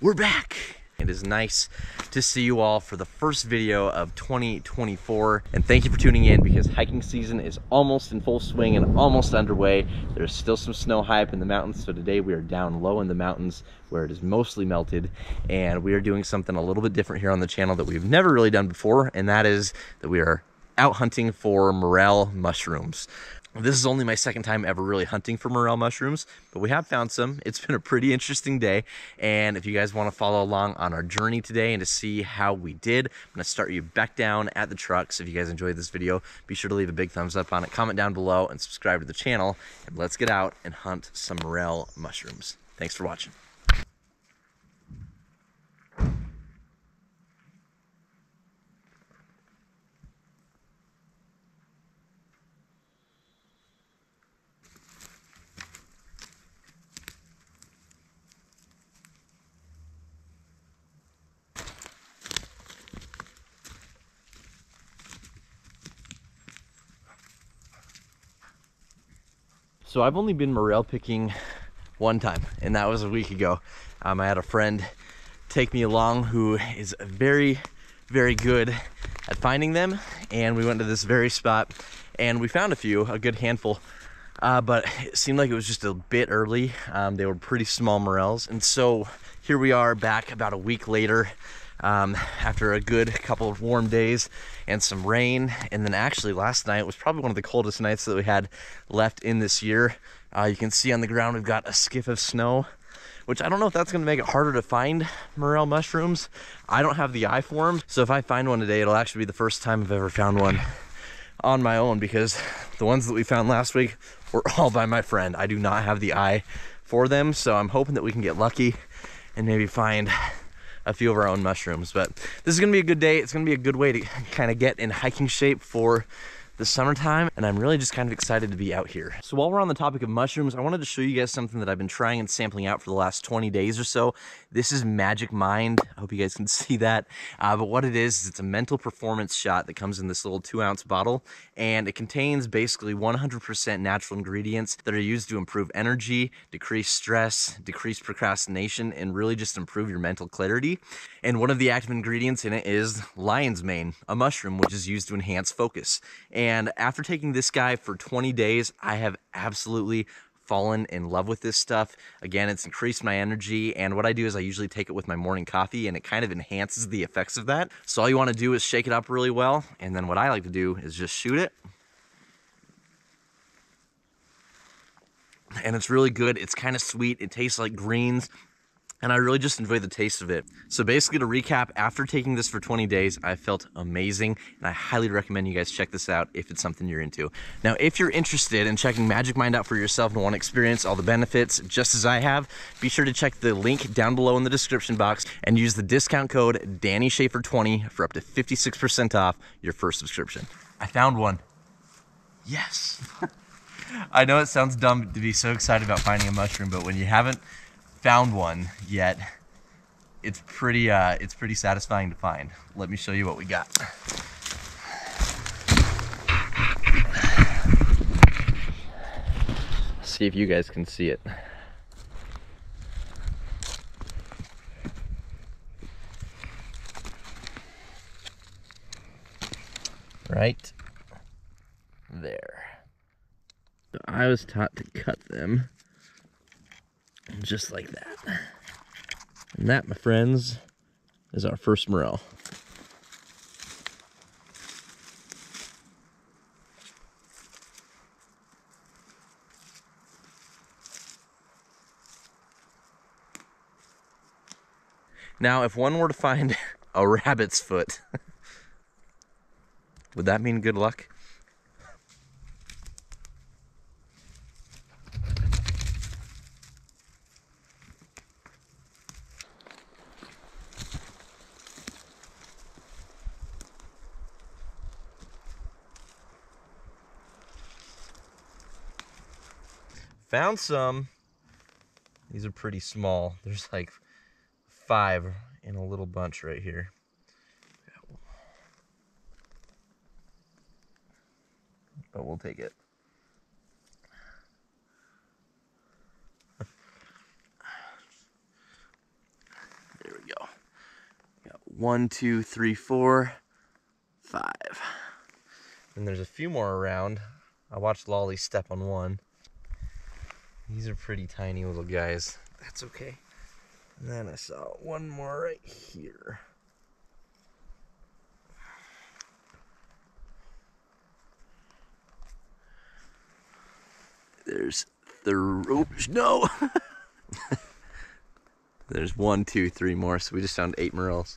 We're back. It is nice to see you all for the first video of 2024, and thank you for tuning in because hiking season is almost in full swing and almost underway. There's still some snow high up in the mountains, so today we are down low in the mountains where it is mostly melted, and we are doing something a little bit different here on the channel that we've never really done before, and that is that we are out hunting for morel mushrooms. This is only my second time ever really hunting for morel mushrooms, but we have found some. It's been a pretty interesting day, and if you guys want to follow along on our journey today and to see how we did, I'm going to start you back down at the truck. So if you guys enjoyed this video, be sure to leave a big thumbs up on it, comment down below, and subscribe to the channel, and let's get out and hunt some morel mushrooms. Thanks for watching. So I've only been morel picking one time, and that was a week ago. I had a friend take me along who is very, very good at finding them, and we went to this very spot, and we found a few, a good handful, but it seemed like it was just a bit early. They were pretty small morels, and so here we are back about a week later, after a good couple of warm days and some rain. And then actually last night was probably one of the coldest nights that we had left in this year. You can see on the ground we've got a skiff of snow, which I don't know if that's going to make it harder to find morel mushrooms. I don't have the eye for them, so if I find one today, it'll actually be the first time I've ever found one on my own, because the ones that we found last week were all by my friend. I do not have the eye for them, so I'm hoping that we can get lucky and maybe find a few of our own mushrooms. But this is gonna be a good day. It's gonna be a good way to kind of get in hiking shape for the summertime, and I'm really just kind of excited to be out here. So while we're on the topic of mushrooms, I wanted to show you guys something that I've been trying and sampling out for the last 20 days or so. This is Magic Mind. I hope you guys can see that. But what it is it's a mental performance shot that comes in this little 2-ounce bottle, and it contains basically 100% natural ingredients that are used to improve energy, decrease stress, decrease procrastination, and really just improve your mental clarity. And one of the active ingredients in it is lion's mane, a mushroom which is used to enhance focus. And after taking this guy for 20 days, I have absolutely fallen in love with this stuff. Again, it's increased my energy, and what I do is I usually take it with my morning coffee, and it kind of enhances the effects of that. So all you want to do is shake it up really well, and then what I like to do is just shoot it. And it's really good. It's kind of sweet. It tastes like greens, and I really just enjoy the taste of it. So basically, to recap, after taking this for 20 days, I felt amazing, and I highly recommend you guys check this out if it's something you're into. Now, if you're interested in checking Magic Mind out for yourself and want to experience all the benefits just as I have, be sure to check the link down below in the description box and use the discount code DANNYSCHAEFER20 for up to 56% off your first subscription. I found one. Yes. I know it sounds dumb to be so excited about finding a mushroom, but when you haven't found one yet, it's pretty satisfying to find. Let me show you what we got. See if you guys can see it. Right there. I was taught to cut them just like that. And that, my friends, is our first morel. Now, if one were to find a rabbit's foot, would that mean good luck? Found some. These are pretty small. There's like 5 in a little bunch right here. But we'll take it. One, two, three, four, five. And there's a few more around. I watched Lolly step on one. These are pretty tiny little guys. That's okay. And then I saw one more right here. There's the rope. No! There's one, two, three more. So we just found 8 morels.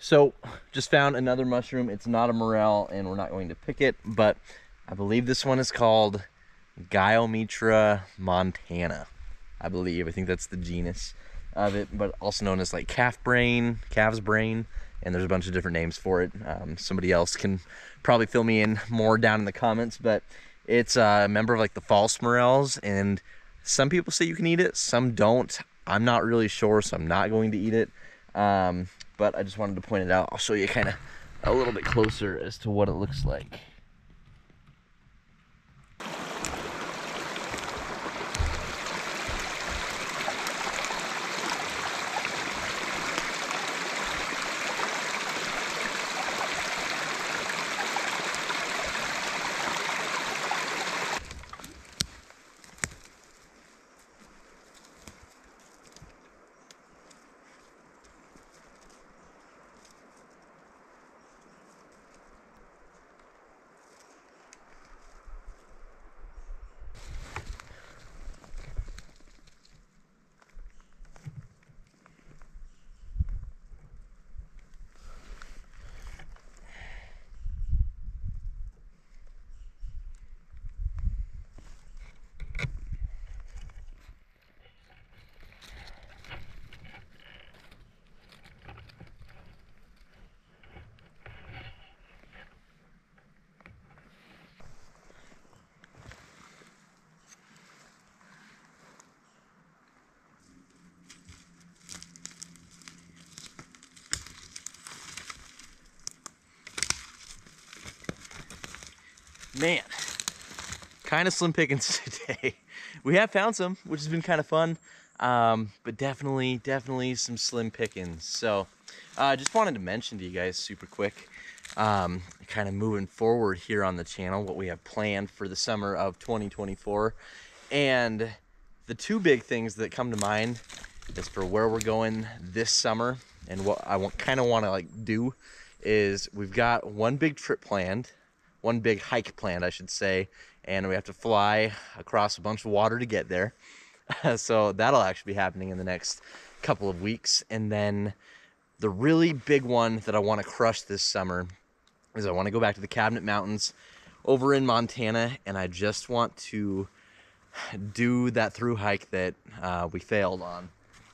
So just found another mushroom. It's not a morel and we're not going to pick it, but I believe this one is called Gyromitra montana. I think that's the genus of it, but also known as like calf's brain, and there's a bunch of different names for it. Somebody else can probably fill me in more down in the comments, but it's a member of like the false morels, and some people say you can eat it, some don't. I'm not really sure, so I'm not going to eat it. But I just wanted to point it out. I'll show you kind of a little bit closer as to what it looks like. Man, kind of slim pickings today. We have found some, which has been kind of fun, but definitely some slim pickings. So I just wanted to mention to you guys super quick, kind of moving forward here on the channel, what we have planned for the summer of 2024. And the two big things that come to mind is for where we're going this summer and what I kind of want to like do is we've got one big trip planned. One big hike planned, I should say, and we have to fly across a bunch of water to get there. So that'll actually be happening in the next couple of weeks. And then the really big one that I want to crush this summer is I want to go back to the Cabinet Mountains over in Montana, and I just want to do that through hike that we failed on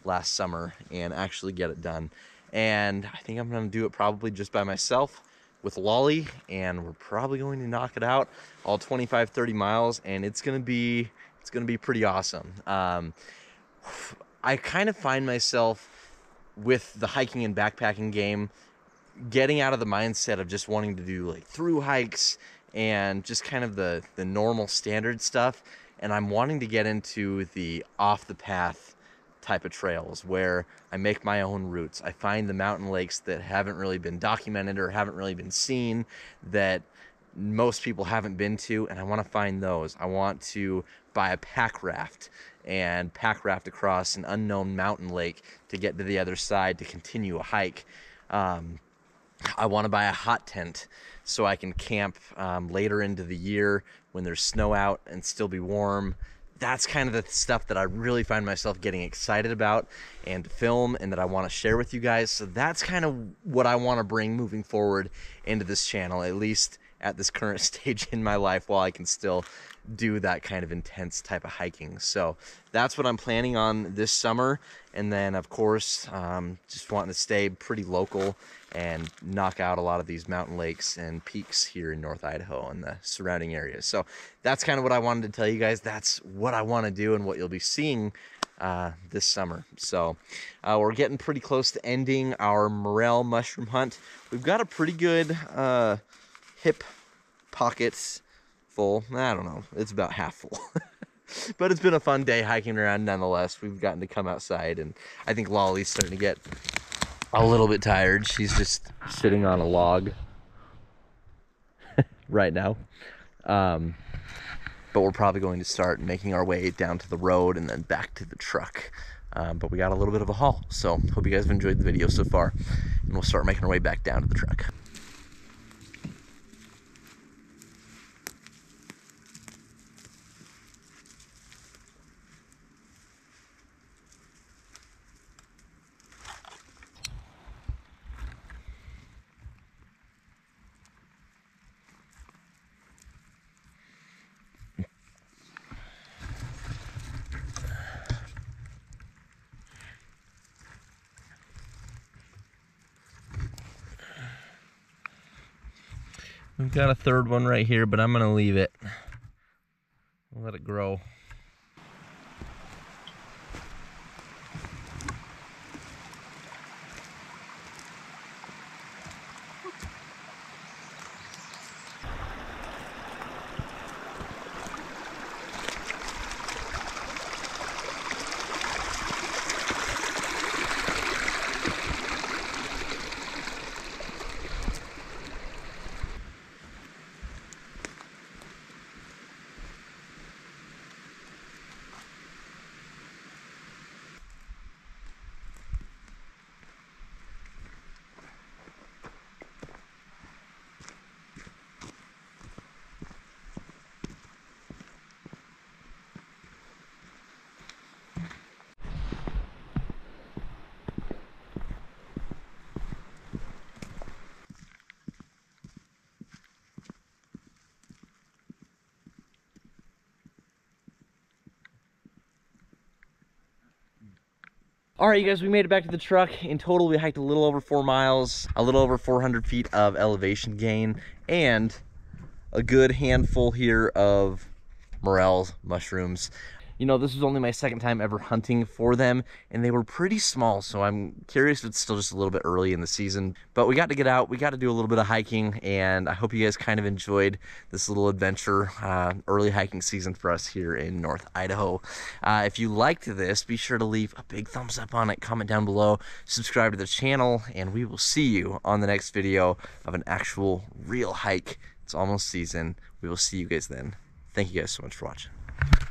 last summer and actually get it done. And I think I'm going to do it probably just by myself with Lolly, and we're probably going to knock it out all 25-30 miles, and it's gonna be pretty awesome. I kind of find myself with the hiking and backpacking game getting out of the mindset of just wanting to do like through hikes and just kind of the normal standard stuff, and I'm wanting to get into the off the path type of trails where I make my own routes. I find the mountain lakes that haven't really been documented or haven't really been seen that most people haven't been to, and I want to find those. I want to buy a pack raft and pack raft across an unknown mountain lake to get to the other side to continue a hike. I want to buy a hot tent so I can camp later into the year when there's snow out and still be warm. That's kind of the stuff that I really find myself getting excited about and film and that I want to share with you guys. So that's kind of what I want to bring moving forward into this channel, at least at this current stage in my life while I can still do that kind of intense type of hiking. So that's what I'm planning on this summer. And then of course, just wanting to stay pretty local and knock out a lot of these mountain lakes and peaks here in North Idaho and the surrounding areas. So that's kind of what I wanted to tell you guys. That's what I want to do and what you'll be seeing this summer. So we're getting pretty close to ending our Morel mushroom hunt. We've got a pretty good hip pockets full. I don't know, it's about half full. But it's been a fun day hiking around nonetheless. We've gotten to come outside, and I think Lolly's starting to get a little bit tired. She's just sitting on a log right now. But we're probably going to start making our way down to the road and then back to the truck. But we got a little bit of a haul, so hope you guys have enjoyed the video so far, and we'll start making our way back down to the truck. We've got a third one right here, but I'm gonna leave it. I'll let it grow. All right, you guys, we made it back to the truck. In total, we hiked a little over 4 miles, a little over 400 feet of elevation gain, and a good handful here of Morel mushrooms. You know, this was only my second time ever hunting for them, and they were pretty small, so I'm curious if it's still just a little bit early in the season. But we got to get out, we got to do a little bit of hiking, and I hope you guys kind of enjoyed this little adventure, early hiking season for us here in North Idaho. If you liked this, be sure to leave a big thumbs up on it, comment down below, subscribe to the channel, and we will see you on the next video of an actual real hike. It's almost season. We will see you guys then. Thank you guys so much for watching.